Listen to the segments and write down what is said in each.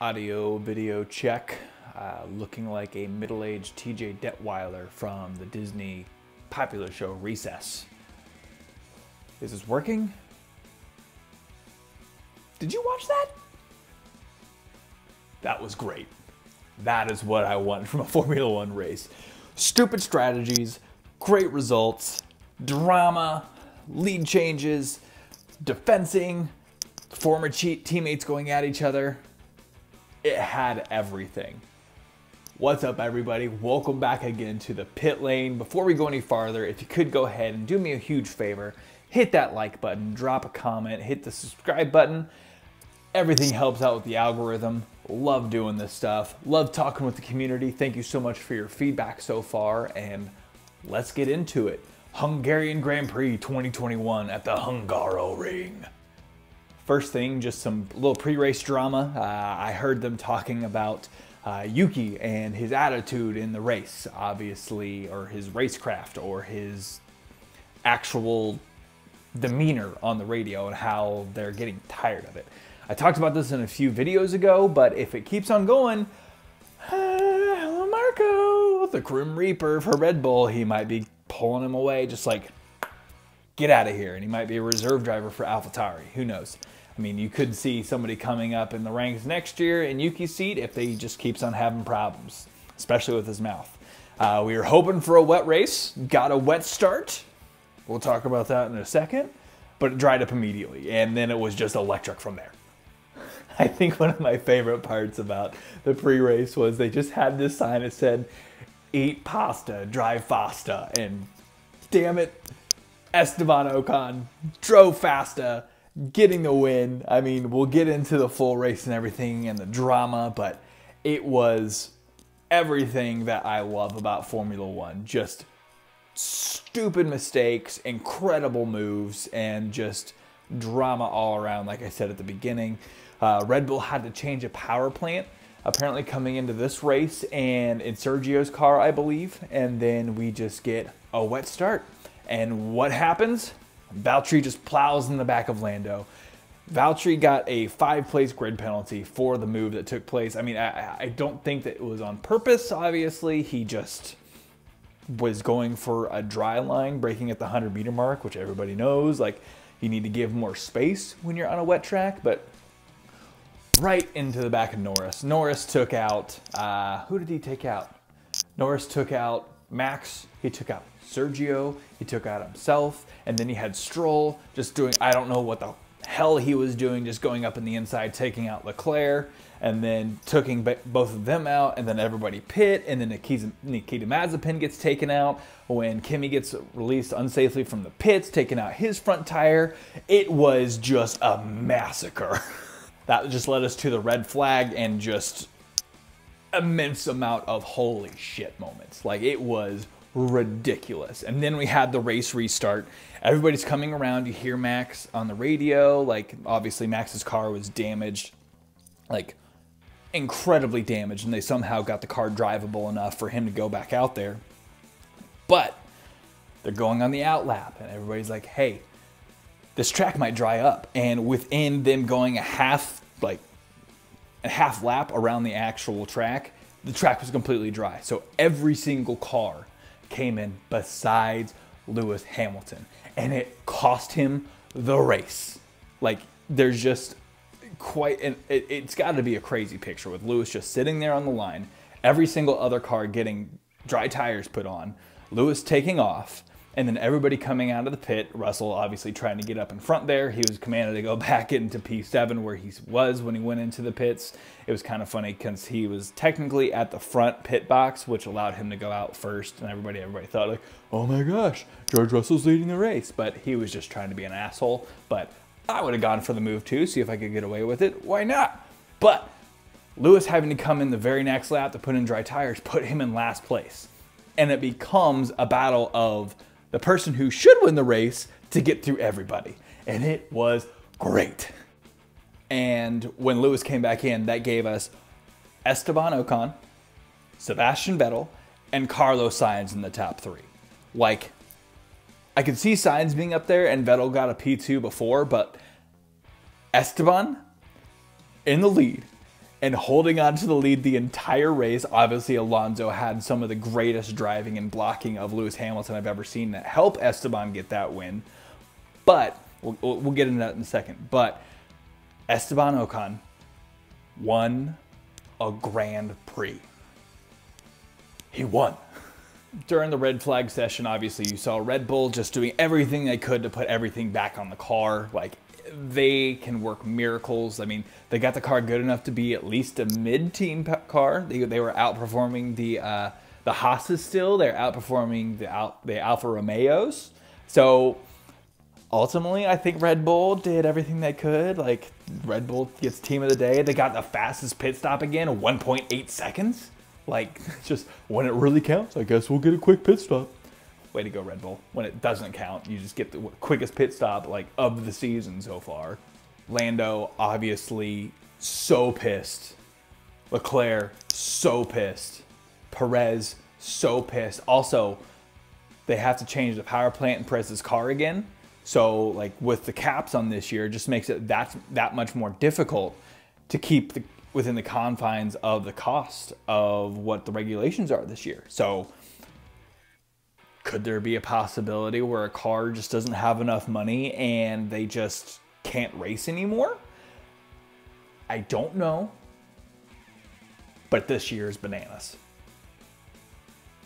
audio video check, looking like a middle-aged T.J. Detweiler from the Disney popular show Recess. Is this working? Did you watch that? That was great. That is what I want from a Formula One race. Stupid strategies, great results, drama, lead changes, defensing, former teammates going at each other. It had everything. What's up, everybody? Welcome back again to the pit lane. Before we go any farther, if you could go ahead and do me a huge favor, hit that like button, drop a comment, hit the subscribe button. Everything helps out with the algorithm. Love doing this stuff. Love talking with the community. Thank you so much for your feedback so far, and let's get into it. Hungarian Grand Prix 2021 at the Hungaroring. First thing, just some little pre-race drama. I heard them talking about Yuki and his attitude in the race, obviously, or his racecraft, or his actual demeanor on the radio and how they're getting tired of it. I talked about this in a few videos ago, but if it keeps on going, hello Marco, the Grim Reaper for Red Bull, he might be pulling him away, just like, get out of here. And he might be a reserve driver for AlphaTauri, who knows? I mean, you could see somebody coming up in the ranks next year in Yuki's seat if he just keeps on having problems, especially with his mouth. We were hoping for a wet race, got a wet start. We'll talk about that in a second, but it dried up immediately, and then it was just electric from there. I think one of my favorite parts about the pre-race was they just had this sign that said, eat pasta, drive faster, and damn it, Esteban Ocon drove faster, getting the win. I mean, we'll get into the full race and everything and the drama, but it was everything that I love about Formula One. Just stupid mistakes, incredible moves, and just drama all around, like I said at the beginning. Red Bull had to change a power plant, apparently coming into this race, and in Sergio's car, I believe, and then we just get a wet start. And what happens? Valtteri just plows in the back of Lando. Valtteri got a 5-place grid penalty for the move that took place. I mean, I don't think that it was on purpose, obviously. He just was going for a dry line, breaking at the 100-meter mark, which everybody knows. Like, you need to give more space when you're on a wet track, but right into the back of Norris. Norris took out, who did he take out? Norris took out Max, he took out Sergio, he took out himself, and then he had Stroll just doing, I don't know what the hell he was doing, just going up in the inside, taking out Leclerc, and then taking both of them out, and then everybody pit, and then Nikita Mazepin gets taken out, when Kimi gets released unsafely from the pits, taking out his front tire. It was just a massacre. That just led us to the red flag and just immense amount of holy shit moments. Like, it was ridiculous. And then we had the race restart. Everybody's coming around. You hear Max on the radio. Like, obviously Max's car was damaged, like incredibly damaged, and they somehow got the car drivable enough for him to go back out there. But they're going on the out lap, and everybody's like, hey, this track might dry up. And within them going a half lap around the actual track, the track was completely dry. So every single car came in besides Lewis Hamilton, and it cost him the race. Like, there's just quite an, it's got to be a crazy picture with Lewis just sitting there on the line, every single other car getting dry tires put on, Lewis taking off, and then everybody coming out of the pit. Russell obviously trying to get up in front there. He was commanded to go back into P7 where he was when he went into the pits. It was kind of funny because he was technically at the front pit box, which allowed him to go out first. And everybody thought, like, oh my gosh, George Russell's leading the race. But he was just trying to be an asshole. But I would have gone for the move too, see if I could get away with it. Why not? But Lewis having to come in the very next lap to put in dry tires put him in last place. And it becomes a battle of the person who should win the race to get through everybody. And it was great. And when Lewis came back in, that gave us Esteban Ocon, Sebastian Vettel, and Carlos Sainz in the top three. Like, I could see Sainz being up there, and Vettel got a P2 before, but Esteban in the lead, and holding on to the lead the entire race. Obviously, Alonso had some of the greatest driving and blocking of Lewis Hamilton I've ever seen that helped Esteban get that win. But we'll get into that in a second. But Esteban Ocon won a Grand Prix. He won. During the red flag session, obviously, you saw Red Bull just doing everything they could to put everything back on the car. Like, they can work miracles. I mean, they got the car good enough to be at least a mid-team car. They were outperforming the Haas's still. They're outperforming the Alfa Romeos. So, ultimately, I think Red Bull did everything they could. Like, Red Bull gets team of the day. They got the fastest pit stop again, 1.8 seconds. Like, just when it really counts, I guess we'll get a quick pit stop. Way to go, Red Bull. When it doesn't count, you just get the quickest pit stop, like, of the season so far. Lando, obviously, so pissed. Leclerc, so pissed. Perez, so pissed. Also, they have to change the power plant in Perez's car again. So, like, with the caps on this year, it just makes it that much more difficult to keep within the confines of the cost of what the regulations are this year. So, could there be a possibility where a car just doesn't have enough money and they just can't race anymore? I don't know. But this year is bananas.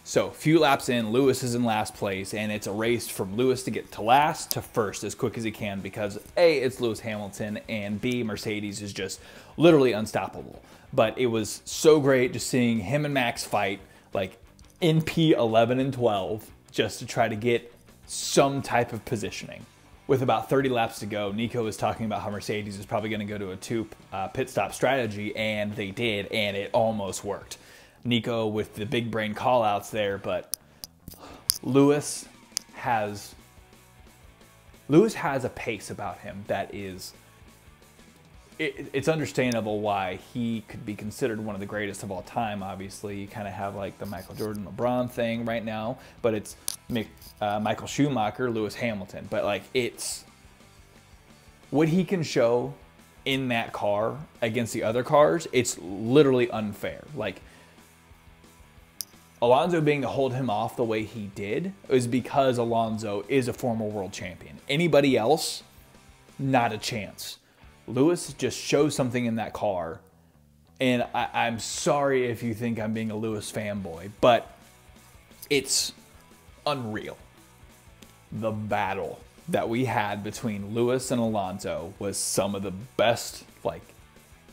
So, few laps in, Lewis is in last place, and it's a race from Lewis to get to last to first as quick as he can because A, it's Lewis Hamilton, and B, Mercedes is just literally unstoppable. But it was so great just seeing him and Max fight, like, in P11 and 12, just to try to get some type of positioning. With about 30 laps to go, Nico was talking about how Mercedes is probably going to go to a two-pit stop strategy, and they did, and it almost worked. Nico with the big brain call-outs there, but Lewis has a pace about him that is, it's understandable why he could be considered one of the greatest of all time. Obviously, you kind of have like the Michael Jordan, LeBron thing right now, but it's Michael Schumacher, Lewis Hamilton, but like it's what he can show in that car against the other cars. It's literally unfair. Like, Alonso being to hold him off the way he did is because Alonso is a former world champion. Anybody else, not a chance. Lewis just shows something in that car, and I'm sorry if you think I'm being a Lewis fanboy, but it's unreal. The battle that we had between Lewis and Alonso was some of the best, like,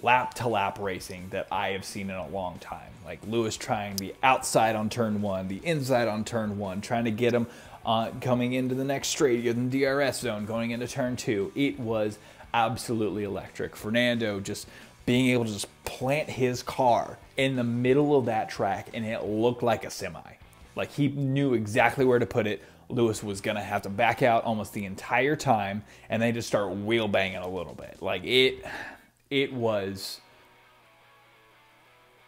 lap-to-lap racing that I have seen in a long time. Like, Lewis trying the outside on turn one, the inside on turn one, trying to get him coming into the next straight, in the DRS zone, going into turn two. It was absolutely electric. Fernando just being able to just plant his car in the middle of that track, and it looked like a semi. Like, he knew exactly where to put it. Lewis was going to have to back out almost the entire time, and they just start wheel-banging a little bit. Like, it was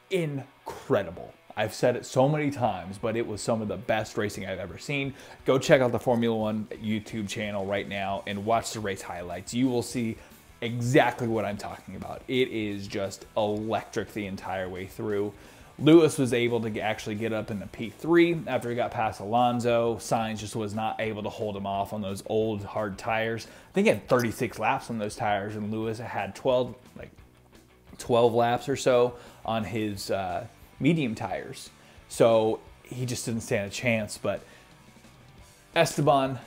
incredible. I've said it so many times, but it was some of the best racing I've ever seen. Go check out the Formula One YouTube channel right now and watch the race highlights. You will see exactly what I'm talking about. It is just electric the entire way through. Lewis was able to actually get up in the P3 after he got past Alonso. Sainz just was not able to hold him off on those old hard tires. I think he had 36 laps on those tires, and Lewis had 12 laps or so on his medium tires. So he just didn't stand a chance, but Esteban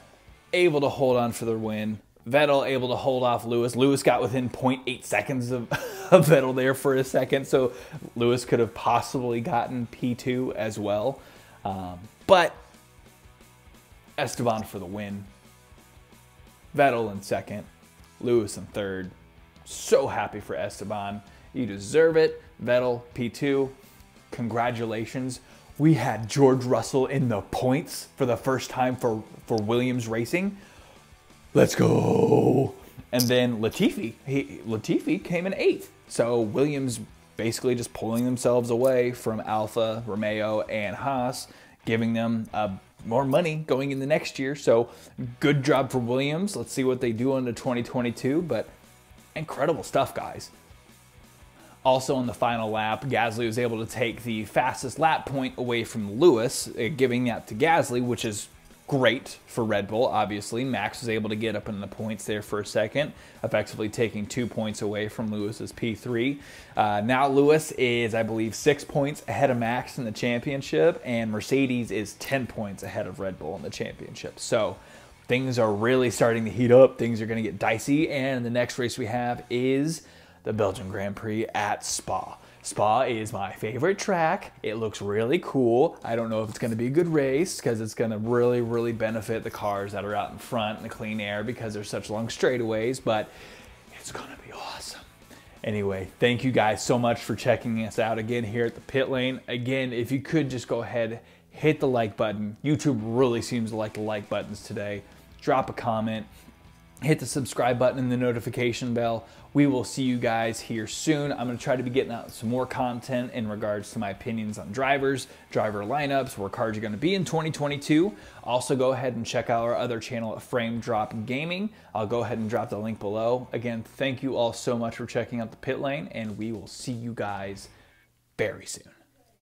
able to hold on for the win. Vettel able to hold off Lewis. Lewis got within 0.8 seconds of Vettel there for a second, so Lewis could have possibly gotten P2 as well. But Esteban for the win. Vettel in second. Lewis in third. So happy for Esteban. You deserve it. Vettel, P2. Congratulations. We had George Russell in the points for the first time for Williams Racing. Let's go. And then Latifi, Latifi came in eighth. So Williams basically just pulling themselves away from Alfa, Romeo, and Haas, giving them more money going into next year. So good job for Williams. Let's see what they do into 2022, but incredible stuff, guys. Also on the final lap, Gasly was able to take the fastest lap point away from Lewis, giving that to Gasly, which is great for Red Bull, obviously. Max was able to get up in the points there for a second, effectively taking 2 points away from Lewis's P3. Now Lewis is, I believe, 6 points ahead of Max in the championship, and Mercedes is 10 points ahead of Red Bull in the championship. So things are really starting to heat up. Things are going to get dicey, and the next race we have is the Belgian Grand Prix at Spa. Spa is my favorite track. It looks really cool. I don't know if it's going to be a good race because it's going to really, really benefit the cars that are out in front in the clean air because there's such long straightaways, but it's going to be awesome. Anyway, thank you guys so much for checking us out again here at the pit lane. Again, if you could just go ahead, hit the like button. YouTube really seems to like the like buttons today. Drop a comment. Hit the subscribe button and the notification bell. We will see you guys here soon. I'm gonna try to be getting out some more content in regards to my opinions on drivers, driver lineups, where cars are gonna be in 2022. Also go ahead and check out our other channel at Frame Drop Gaming. I'll go ahead and drop the link below. Again, thank you all so much for checking out the pit lane, and we will see you guys very soon.